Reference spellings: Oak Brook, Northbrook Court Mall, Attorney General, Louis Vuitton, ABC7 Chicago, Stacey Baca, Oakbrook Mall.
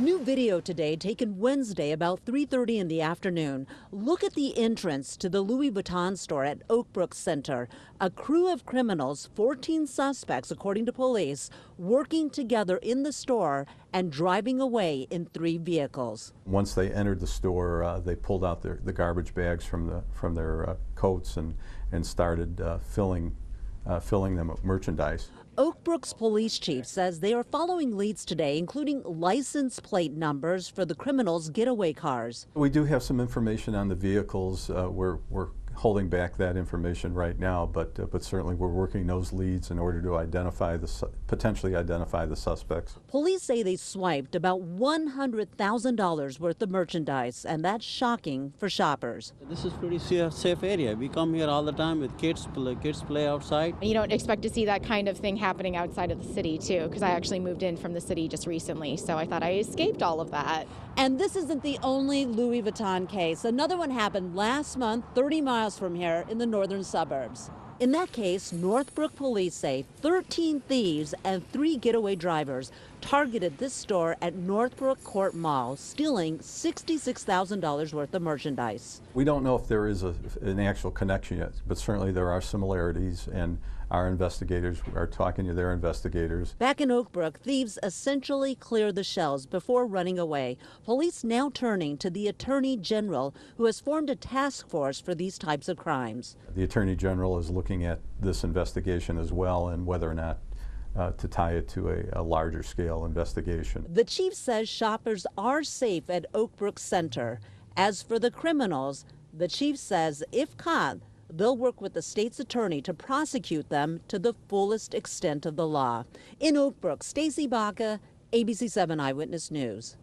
New video today taken Wednesday about 3:30 in the afternoon. Look at the entrance to the Louis Vuitton store at Oak Brook Center. A crew of criminals, 14 suspects according to police, working together in the store and driving away in 3 vehicles. Once they entered the store, they pulled out the garbage bags from their coats and started filling them with merchandise. Oak Brook's police chief says they are following leads today, including license plate numbers for the criminals' getaway cars. We do have some information on the vehicles. We're holding back that information right now, but certainly we're working those leads in order to potentially identify the suspects. Police say they swiped about $100,000 worth of merchandise, and that's shocking for shoppers. This is pretty safe area. We come here all the time with kids. Kids play outside. You don't expect to see that kind of thing happening outside of the city too, because I actually moved in from the city just recently, so I thought I escaped all of that. And this isn't the only Louis Vuitton case. Another one happened last month, 30 miles from here in the northern suburbs. In that case, Northbrook police say 13 thieves and 3 getaway drivers targeted this store at Northbrook Court Mall, stealing $66,000 worth of merchandise. We don't know if there is an actual connection yet, but certainly there are similarities, and our investigators are talking to their investigators. Back in Oak Brook, thieves essentially clear the shelves before running away. Police now turning to the Attorney General, who has formed a task force for these types of crimes. The Attorney General is looking at this investigation as well, and whether or not to tie it to a larger scale investigation. The chief says shoppers are safe at Oak Brook Center. As for the criminals, the chief says if caught, they'll work with the state's attorney to prosecute them to the fullest extent of the law. In Oak Brook, Stacey Baca, ABC7 Eyewitness News.